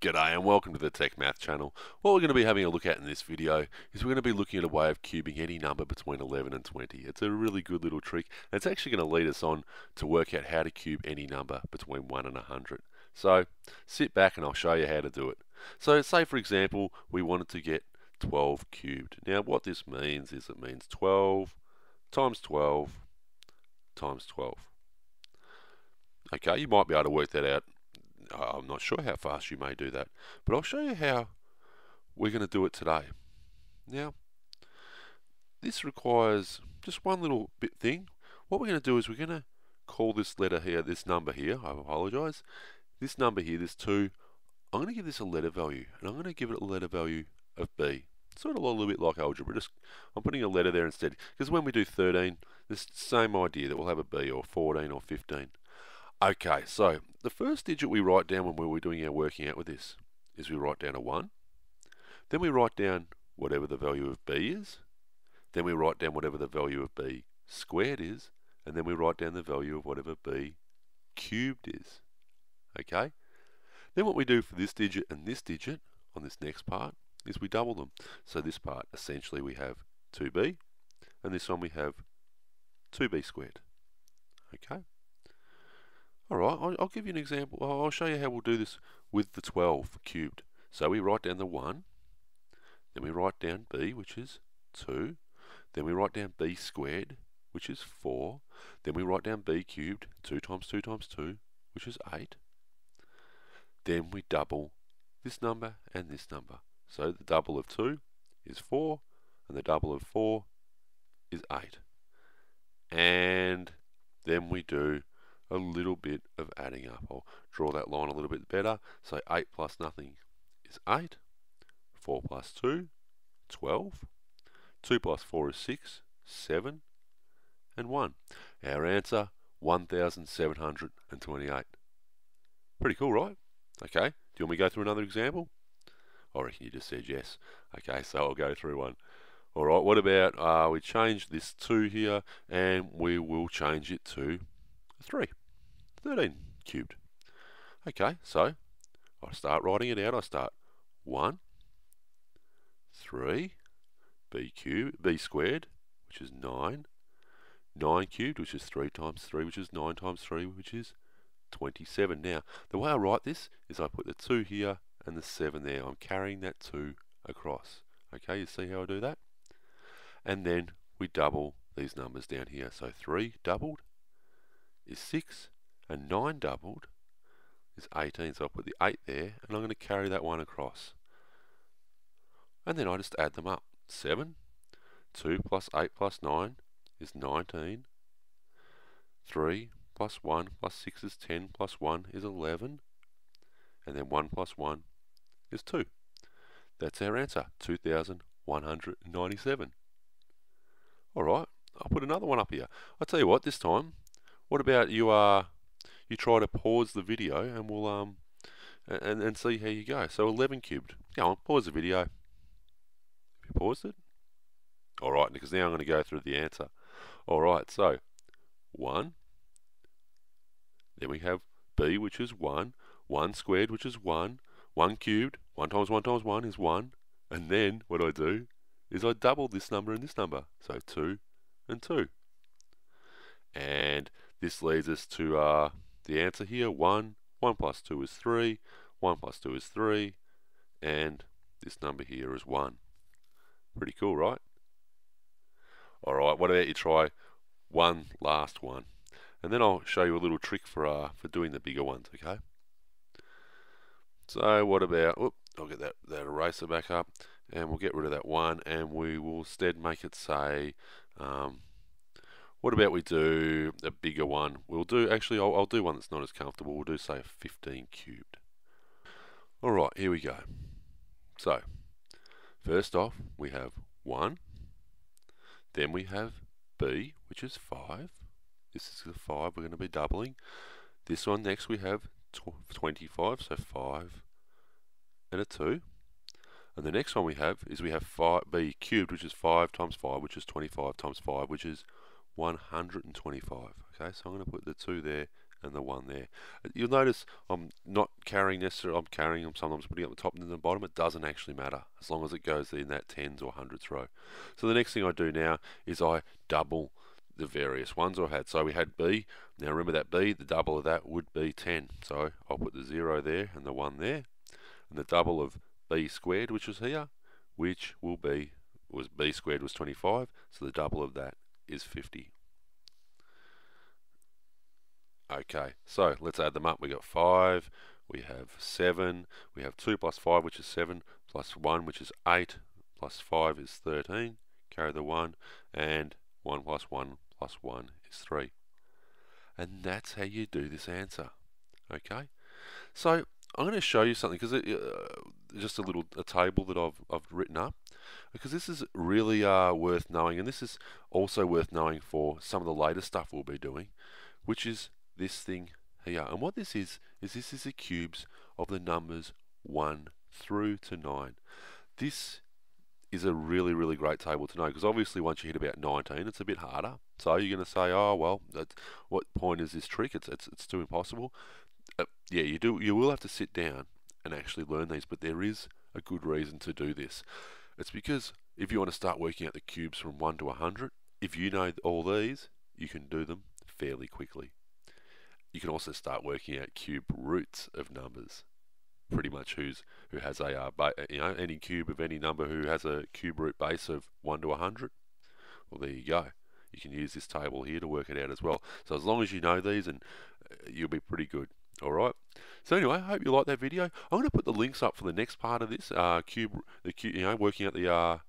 G'day and welcome to the Tech Math channel. What we're going to be having a look at in this video is we're going to be looking at a way of cubing any number between 11 and 20. It's a really good little trick, and it's actually going to lead us on to work out how to cube any number between 1 and 100. So sit back and I'll show you how to do it. So say for example we wanted to get 12 cubed. Now what this means is it means 12 times 12 times 12. Okay, you might be able to work that out. I'm not sure how fast you may do that, but I'll show you how we're going to do it today. Now, this requires just one little bit thing. What we're going to do is we're going to call this letter here, this number here, I apologize, this number here, this 2, I'm going to give this a letter value, and I'm going to give it a letter value of B. Sort of a little bit like algebra, just I'm putting a letter there instead, because when we do 13, it's the same idea that we'll have a B, or 14, or 15. Okay, so the first digit we write down when we're doing our working out with this is we write down a 1, then we write down whatever the value of B is, then we write down whatever the value of B squared is, and then we write down the value of whatever B cubed is. Okay? Then what we do for this digit and this digit on this next part is we double them. So this part, essentially we have 2B, and this one we have 2B squared. Okay? Alright, I'll give you an example. I'll show you how we'll do this with the 12 cubed. So we write down the 1, then we write down B, which is 2, then we write down B squared, which is 4, then we write down B cubed, 2 times 2 times 2, which is 8. Then we double this number and this number. So the double of 2 is 4, and the double of 4 is 8. And then we do a little bit of adding up. I'll draw that line a little bit better. So 8 plus nothing is 8. 4 plus 2, 12. 2 plus 4 is 6, 7. And 1. Our answer, 1,728. Pretty cool, right? Okay, do you want me to go through another example? I reckon you just said yes. Okay, so I'll go through one. Alright, what about we change this 2 here, and we will change it to 3. 13 cubed. Okay, so I start writing it out. I start 1, 3, b squared, which is 9, 9 cubed, which is 3 times 3, which is 9 times 3, which is 27. Now, the way I write this is I put the 2 here and the 7 there. I'm carrying that 2 across. Okay, you see how I do that? And then we double these numbers down here. So 3 doubled is 6, and 9 doubled is 18, so I'll put the 8 there, and I'm going to carry that one across. And then I just add them up. 7, 2 plus 8 plus 9 is 19, 3 plus 1 plus 6 is 10, plus 1 is 11, and then 1 plus 1 is 2. That's our answer, 2,197. Alright, I'll put another one up here. I'll tell you what, this time, what about you try to pause the video, and we'll and see how you go. So 11 cubed. Go on, pause the video. Have you paused it? All right, because now I'm going to go through the answer. All right, so 1. Then we have B, which is 1. 1 squared, which is 1. 1 cubed. 1 times 1 times 1 is 1. And then what I do is I double this number and this number. So 2 and 2. And this leads us to the answer here, 1. 1 plus 2 is 3. 1 plus 2 is 3. And this number here is 1. Pretty cool, right? Alright, what about you try one last one? And then I'll show you a little trick for doing the bigger ones, okay? So what about, whoop, I'll get that eraser back up, and we'll get rid of that 1, and we will instead make it say, what about we do a bigger one? We'll do, actually, I'll do one that's not as comfortable. We'll do, say, 15 cubed. All right, here we go. So, first off, we have 1. Then we have B, which is 5. This is the 5 we're going to be doubling. This one next we have 25, so 5 and a 2. And the next one we have is we have 5B cubed, which is 5 times 5, which is 25 times 5, which is 125. Okay, so I'm going to put the 2 there and the one there. You'll notice I'm not carrying necessarily, I'm carrying them sometimes putting up the top and then the bottom. It doesn't actually matter as long as it goes in that tens or hundreds row. So the next thing I do now is I double the various ones I had. So we had B. Now remember that B, the double of that would be 10. So I'll put the 0 there and the 1 there, and the double of B squared, which was here, which will be, was B squared was 25, so the double of that is 50. Okay, so let's add them up. We got 5, we have 7, we have 2 plus 5 which is 7, plus 1 which is 8, plus 5 is 13, carry the 1, and 1 plus 1 plus 1 is 3. And that's how you do this answer. Okay, so I'm going to show you something, because just a table that I've written up, because this is really worth knowing, and this is also worth knowing for some of the later stuff we'll be doing, which is this thing here. And what this is this is the cubes of the numbers 1 through to 9. This is a really, really great table to know, because obviously once you hit about 19, it's a bit harder. So you're going to say, oh well, what point is this trick? It's too impossible. Yeah, you will have to sit down and actually learn these, but there is a good reason to do this. It's because if you want to start working out the cubes from 1 to 100, if you know all these, you can do them fairly quickly. You can also start working out cube roots of numbers. Pretty much who has a any cube of any number who has a cube root base of 1 to 100. Well, there you go. You can use this table here to work it out as well. So as long as you know these, and you'll be pretty good. Alright, so anyway, I hope you liked that video. I'm going to put the links up for the next part of this, working out the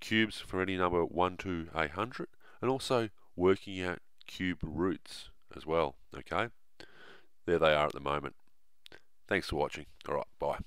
cubes for any number 1 to 100, and also working out cube roots as well, okay? There they are at the moment. Thanks for watching. Alright, bye.